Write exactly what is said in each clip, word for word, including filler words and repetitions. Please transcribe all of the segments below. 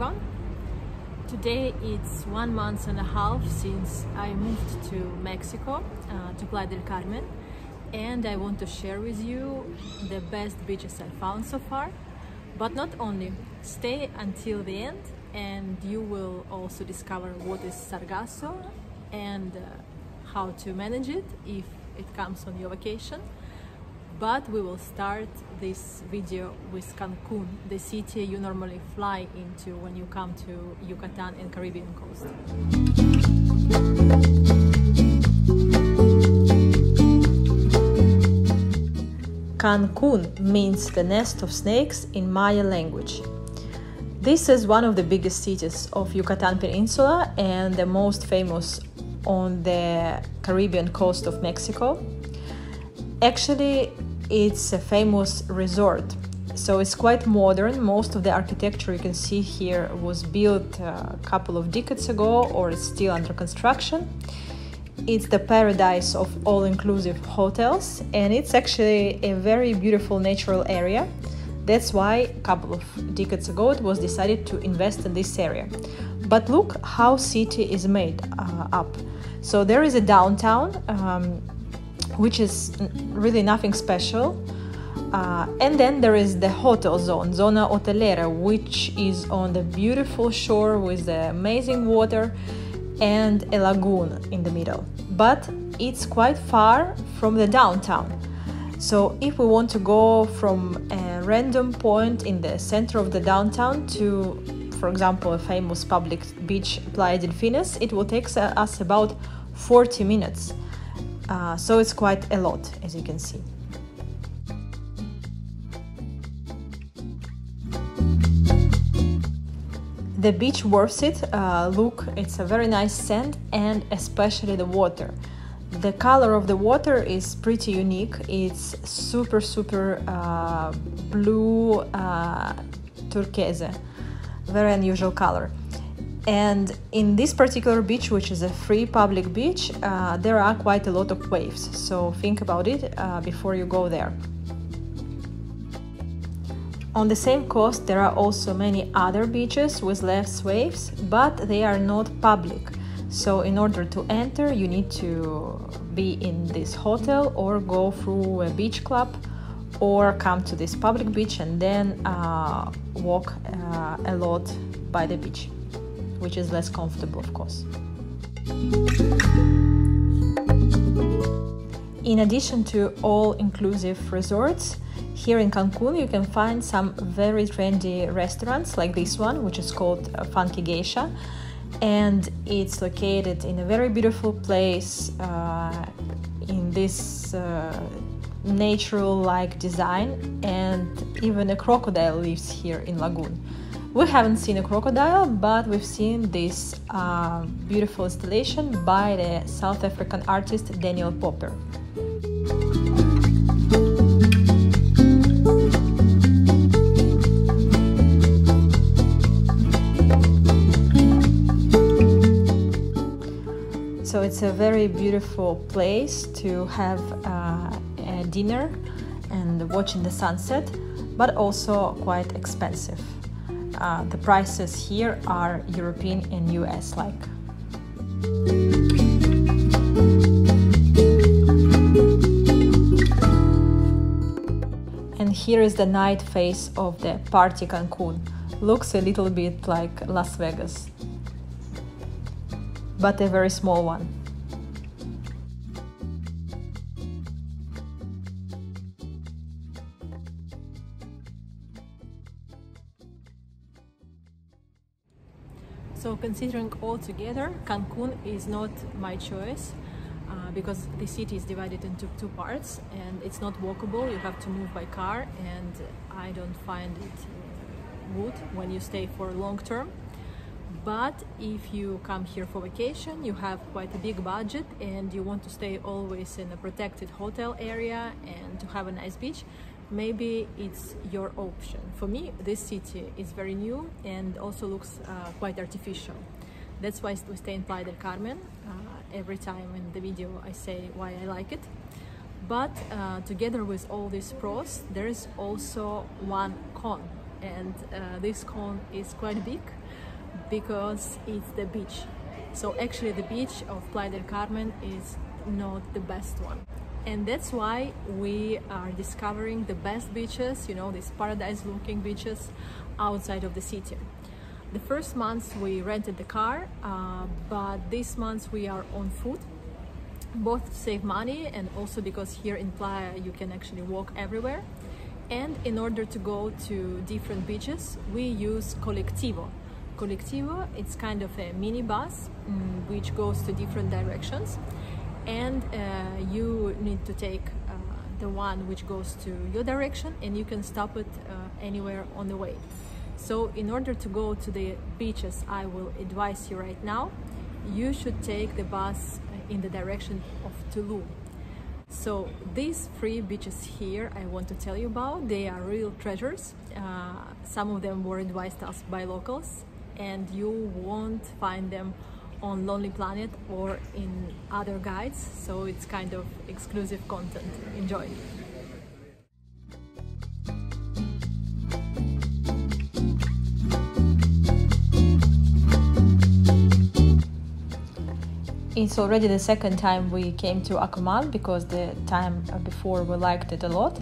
everyone. Today it's one month and a half since I moved to Mexico, uh, to Playa del Carmen, and I want to share with you the best beaches I found so far. But not only, stay until the end and you will also discover what is Sargasso and uh, how to manage it if it comes on your vacation. But we will start this video with Cancun, the city you normally fly into when you come to Yucatan and Caribbean coast. Cancun means the nest of snakes in Maya language. This is one of the biggest cities of Yucatan Peninsula and the most famous on the Caribbean coast of Mexico. Actually, it's a famous resort, so it's quite modern. Most of the architecture you can see here was built a couple of decades ago or is still under construction. It's the paradise of all-inclusive hotels, and it's actually a very beautiful natural area. That's why a couple of decades ago it was decided to invest in this area. But look how city is made uh, up. So there is a downtown, um, which is really nothing special. Uh, and then there is the hotel zone, Zona Hotelera, which is on the beautiful shore with the amazing water and a lagoon in the middle, but it's quite far from the downtown. So if we want to go from a random point in the center of the downtown to, for example, a famous public beach, Playa Delfines, it will take us about forty minutes. Uh, so it's quite a lot, as you can see. The beach worth it, uh, look, it's a very nice sand and especially the water. The color of the water is pretty unique, it's super super uh, blue uh, turquoise, very unusual color. And in this particular beach, which is a free public beach, uh, there are quite a lot of waves, so think about it uh, before you go there. On the same coast there are also many other beaches with less waves, but they are not public. So in order to enter you need to be in this hotel or go through a beach club or come to this public beach and then uh, walk uh, a lot by the beach, which is less comfortable of course. In addition to all-inclusive resorts, here in Cancun you can find some very trendy restaurants like this one, which is called Funky Geisha, and it's located in a very beautiful place uh, in this uh, natural-like design, and even a crocodile lives here in lagoon. We haven't seen a crocodile, but we've seen this uh, beautiful installation by the South African artist Daniel Popper. So it's a very beautiful place to have uh, a dinner and watching the sunset, but also quite expensive. Uh, the prices here are European and U S like. And here is the night face of the party Cancun. Looks a little bit like Las Vegas, but a very small one. So considering all together, Cancun is not my choice uh, because the city is divided into two parts and it's not walkable, you have to move by car, and I don't find it good when you stay for long term. But if you come here for vacation, you have quite a big budget and you want to stay always in a protected hotel area and to have a nice beach, maybe it's your option. For me, this city is very new and also looks uh, quite artificial. That's why we stay in Playa del Carmen. Uh, every time in the video I say why I like it. But uh, together with all these pros, there is also one con. and uh, this cone is quite big because it's the beach. So actually the beach of Playa del Carmen is not the best one. And that's why we are discovering the best beaches, you know, these paradise-looking beaches outside of the city. The first month we rented the car, uh, but this month we are on foot, both to save money and also because here in Playa you can actually walk everywhere. And in order to go to different beaches, we use colectivo. Colectivo, it's kind of a mini bus um, which goes to different directions. And uh, you need to take uh, the one which goes to your direction, and you can stop it uh, anywhere on the way. So in order to go to the beaches I will advise you right now, you should take the bus in the direction of Tulum. So these three beaches here I want to tell you about, they are real treasures. Uh, some of them were advised us by locals, and you won't find them on Lonely Planet or in other guides, so it's kind of exclusive content. Enjoy! It's already the second time we came to Akumal, because the time before we liked it a lot,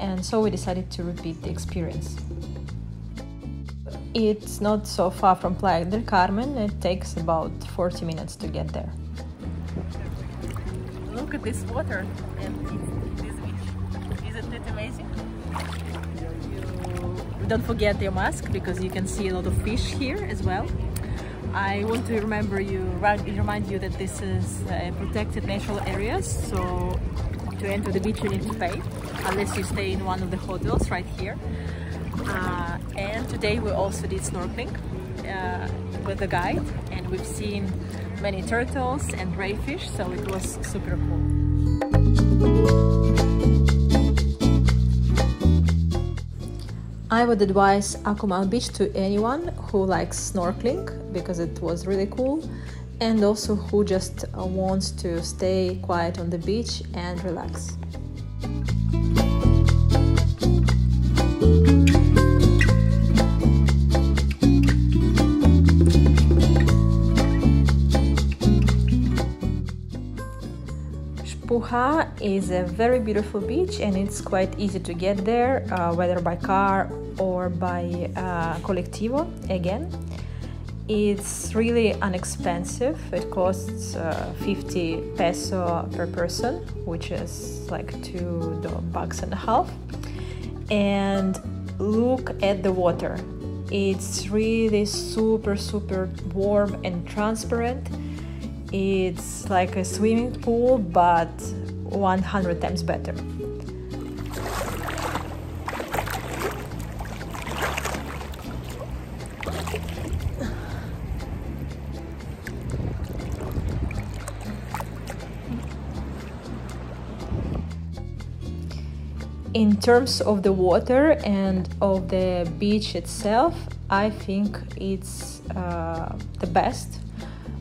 and so we decided to repeat the experience. It's not so far from Playa del Carmen, it takes about forty minutes to get there. Look at this water and this beach. Isn't it amazing? You don't forget your mask, because you can see a lot of fish here as well. I want to remember you, remind you that this is a protected natural area, so to enter the beach you need to pay, unless you stay in one of the hotels right here. Uh, and today we also did snorkeling uh, with the guide, and we've seen many turtles and crayfish, so it was super cool. I would advise Akumal Beach to anyone who likes snorkeling, because it was really cool, and also who just wants to stay quiet on the beach and relax. Xpuha is a very beautiful beach, and it's quite easy to get there, uh, whether by car or by uh, colectivo again. It's really inexpensive, it costs uh, fifty peso per person, which is like two bucks and a half. And look at the water, it's really super super warm and transparent. It's like a swimming pool, but one hundred times better. In terms of the water and of the beach itself, I think it's uh, the best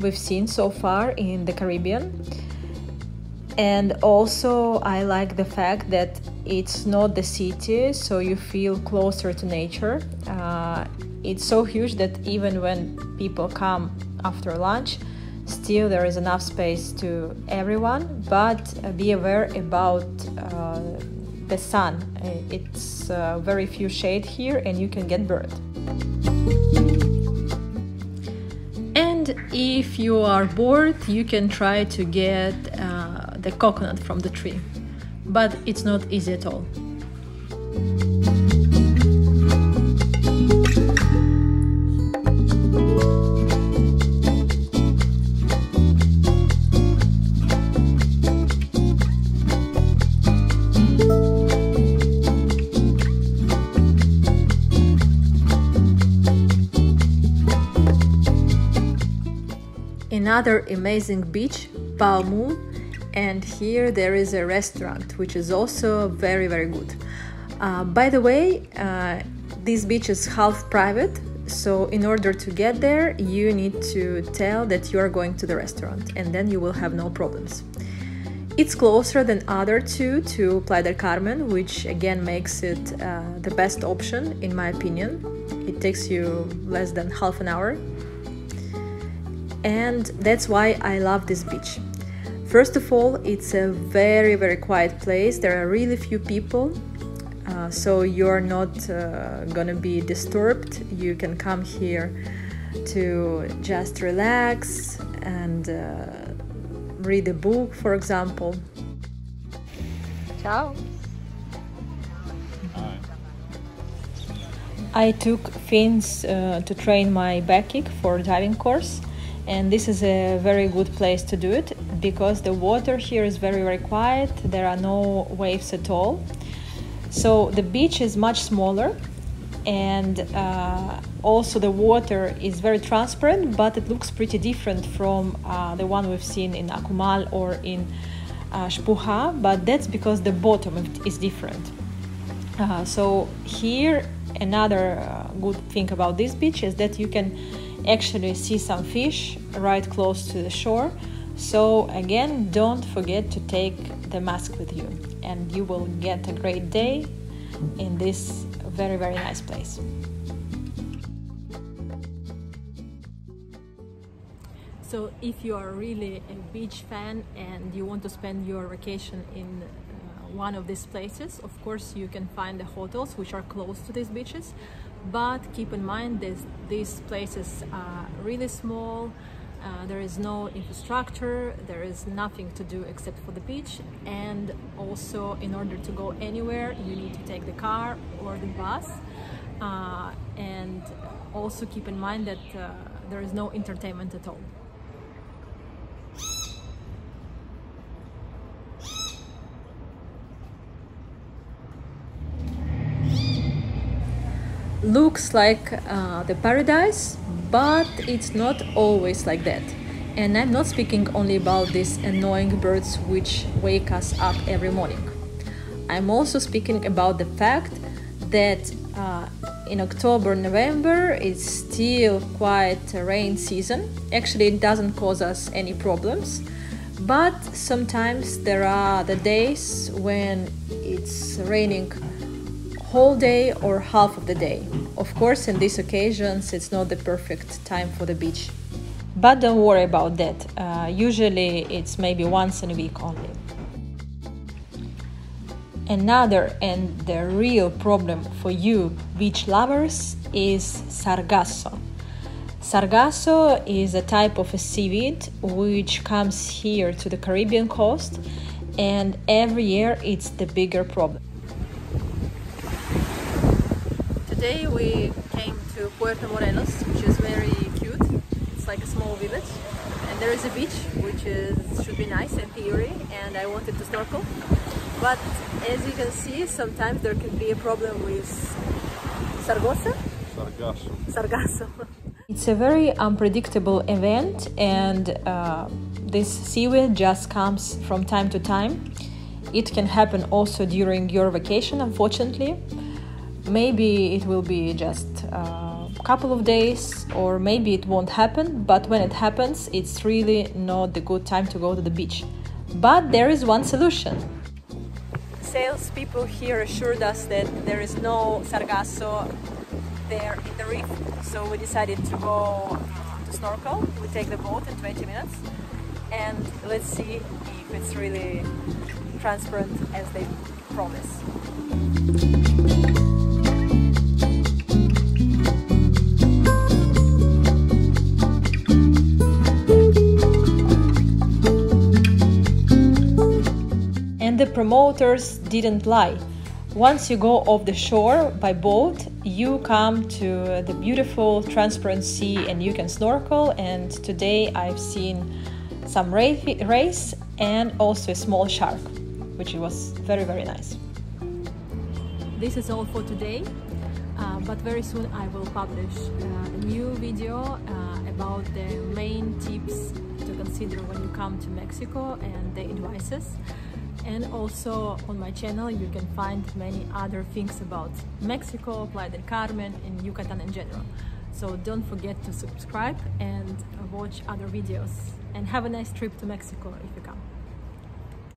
we've seen so far in the Caribbean. And also I like the fact that it's not the city, so you feel closer to nature. Uh, it's so huge that even when people come after lunch, still there is enough space to everyone, but be aware about uh, the sun. It's uh, very few shade here and you can get burned. If you are bored, you can try to get uh, the coconut from the tree, but it's not easy at all. Another amazing beach, Palmu, and here there is a restaurant which is also very very good. Uh, by the way, uh, this beach is half private, so in order to get there you need to tell that you are going to the restaurant, and then you will have no problems. It's closer than other two to Playa del Carmen, which again makes it uh, the best option in my opinion. It takes you less than half an hour. And that's why I love this beach. First of all, it's a very, very quiet place. There are really few people, uh, so you're not uh, gonna be disturbed. You can come here to just relax and uh, read a book, for example. Ciao. Hi. I took fins uh, to train my back kick for diving course, and this is a very good place to do it because the water here is very, very quiet. There are no waves at all, so the beach is much smaller, and uh, also the water is very transparent, but it looks pretty different from uh, the one we've seen in Akumal or in uh, Xpuha, but that's because the bottom is different. Uh, so here another uh, good thing about this beach is that you can actually see some fish right close to the shore. So again, don't forget to take the mask with you and you will get a great day in this very, very nice place. So if you are really a beach fan and you want to spend your vacation in uh, one of these places, of course you can find the hotels which are close to these beaches, but keep in mind that these places are really small. Uh, there is no infrastructure, there is nothing to do except for the beach, and also in order to go anywhere you need to take the car or the bus, uh, and also keep in mind that uh, there is no entertainment at all. Looks like uh, the paradise, but it's not always like that. And I'm not speaking only about these annoying birds which wake us up every morning. I'm also speaking about the fact that uh, in October, November it's still quite a rain season. Actually, it doesn't cause us any problems, but sometimes there are the days when it's raining whole day or half of the day. Of course, in these occasions it's not the perfect time for the beach. But don't worry about that. Uh, usually it's maybe once in a week only. Another and the real problem for you beach lovers is Sargasso. Sargasso is a type of a seaweed which comes here to the Caribbean coast, and every year it's the bigger problem. Today we came to Puerto Morelos, which is very cute. It's like a small village, and there is a beach which is, should be nice in theory, and I wanted to snorkel. But as you can see, sometimes there can be a problem with Sargasso. Sargasso. Sargasso. It's a very unpredictable event, and uh, this seaweed just comes from time to time. It can happen also during your vacation, unfortunately. Maybe it will be just a couple of days, or maybe it won't happen, but when it happens it's really not the good time to go to the beach. But there is one solution. Salespeople here assured us that there is no Sargasso there in the reef, so we decided to go to snorkel. We take the boat in twenty minutes and let's see if it's really transparent as they promise. The promoters didn't lie. Once you go off the shore by boat, you come to the beautiful transparent sea and you can snorkel. And today I've seen some rays and also a small shark, which was very, very nice. This is all for today, uh, but very soon I will publish a new video uh, about the main tips to consider when you come to Mexico and the advices. And also on my channel you can find many other things about Mexico, Playa del Carmen and Yucatan in general. So don't forget to subscribe and watch other videos. And have a nice trip to Mexico if you come.